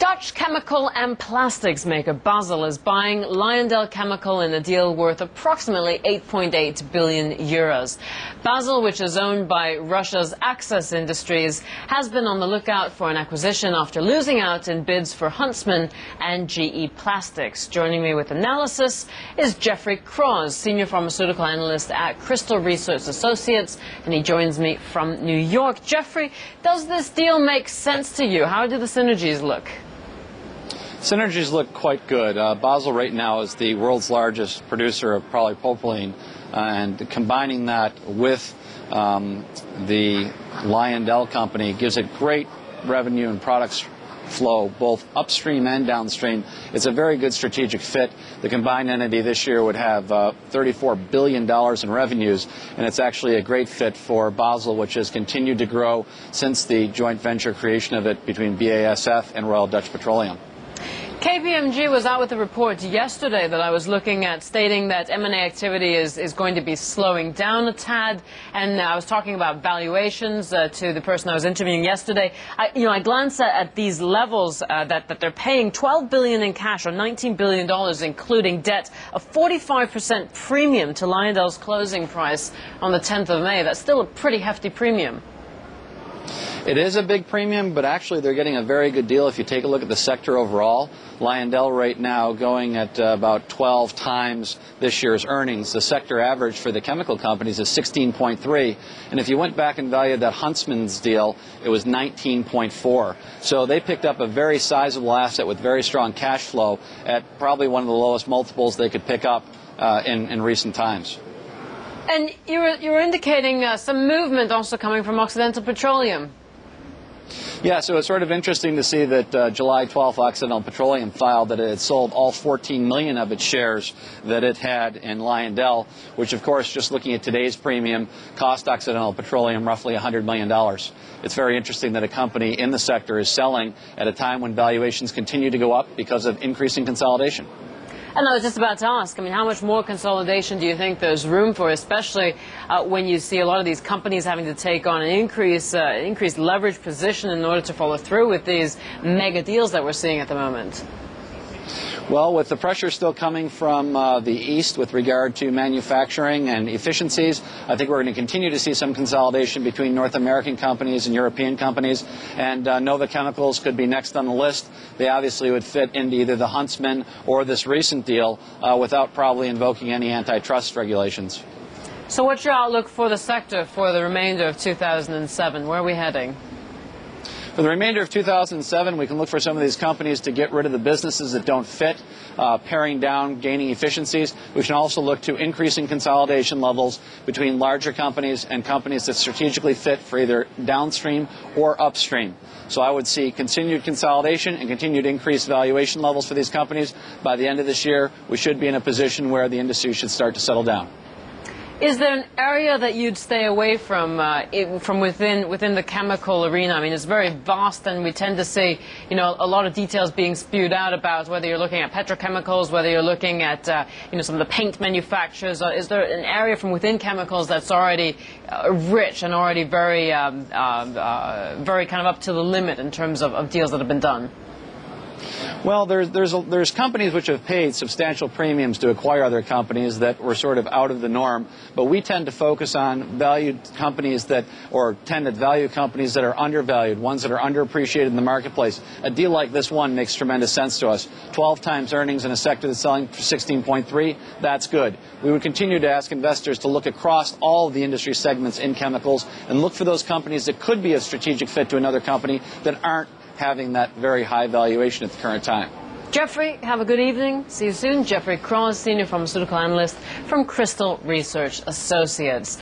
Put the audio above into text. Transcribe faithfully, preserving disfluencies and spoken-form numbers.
Dutch chemical and plastics maker Basell is buying Lyondell Chemical in a deal worth approximately eight point eight billion euros. Basell, which is owned by Russia's Access Industries, has been on the lookout for an acquisition after losing out in bids for Huntsman and G E Plastics. Joining me with analysis is Jeffrey Kraws, senior pharmaceutical analyst at Crystal Research Associates, and he joins me from New York. Jeffrey, does this deal make sense to you? How do the synergies look? Synergies look quite good. Uh, Basell right now is the world's largest producer of polypropylene, uh, and combining that with um, the Lyondell company gives it great revenue and products flow both upstream and downstream. It's a very good strategic fit. The combined entity this year would have uh, thirty-four billion dollars in revenues, and it's actually a great fit for Basell, which has continued to grow since the joint venture creation of it between B A S F and Royal Dutch Petroleum. K P M G was out with a report yesterday that I was looking at, stating that M and A activity is, is going to be slowing down a tad. And I was talking about valuations uh, to the person I was interviewing yesterday. I, you know, I glance at, at these levels uh, that, that they're paying twelve billion dollars in cash, or nineteen billion dollars including debt, a forty-five percent premium to Lyondell's closing price on the tenth of May. That's still a pretty hefty premium. It is a big premium, but actually they're getting a very good deal if you take a look at the sector overall. Lyondell right now going at uh, about twelve times this year's earnings. The sector average for the chemical companies is sixteen point three. And if you went back and valued that Huntsman's deal, it was nineteen point four. So they picked up a very sizable asset with very strong cash flow at probably one of the lowest multiples they could pick up uh, in, in recent times. And you were, you were indicating uh, some movement also coming from Occidental Petroleum. Yeah, so it's sort of interesting to see that uh, July twelfth, Occidental Petroleum filed that it had sold all fourteen million of its shares that it had in Lyondell, which, of course, just looking at today's premium, cost Occidental Petroleum roughly one hundred million dollars. It's very interesting that a company in the sector is selling at a time when valuations continue to go up because of increasing consolidation. And I was just about to ask, I mean, how much more consolidation do you think there's room for, especially uh, when you see a lot of these companies having to take on an increase, uh, increased leverage position in order to follow through with these mega deals that we're seeing at the moment? Well, with the pressure still coming from uh, the East with regard to manufacturing and efficiencies, I think we're going to continue to see some consolidation between North American companies and European companies. And uh, Nova Chemicals could be next on the list. They obviously would fit into either the Huntsman or this recent deal uh, without probably invoking any antitrust regulations. So what's your outlook for the sector for the remainder of two thousand seven? Where are we heading? For the remainder of two thousand seven, we can look for some of these companies to get rid of the businesses that don't fit, uh, paring down, gaining efficiencies. We can also look to increasing consolidation levels between larger companies and companies that strategically fit for either downstream or upstream. So I would see continued consolidation and continued increased valuation levels for these companies. By the end of this year, we should be in a position where the industry should start to settle down. Is there an area that you'd stay away from, uh, it, from within, within the chemical arena? I mean, it's very vast, and we tend to see, you know, a lot of details being spewed out about whether you're looking at petrochemicals, whether you're looking at, uh, you know, some of the paint manufacturers. Is there an area from within chemicals that's already uh, rich and already very, um, uh, uh, very kind of up to the limit in terms of, of deals that have been done? Well, there's, there's, a, there's companies which have paid substantial premiums to acquire other companies that were sort of out of the norm, but we tend to focus on valued companies that, or tend to value companies that are undervalued, ones that are underappreciated in the marketplace. A deal like this one makes tremendous sense to us. twelve times earnings in a sector that's selling for sixteen point three, that's good. We would continue to ask investors to look across all of the industry segments in chemicals and look for those companies that could be a strategic fit to another company that aren't having that very high valuation at the current time. Jeffrey, have a good evening. See you soon. Jeffrey Kraws, senior pharmaceutical analyst from Crystal Research Associates.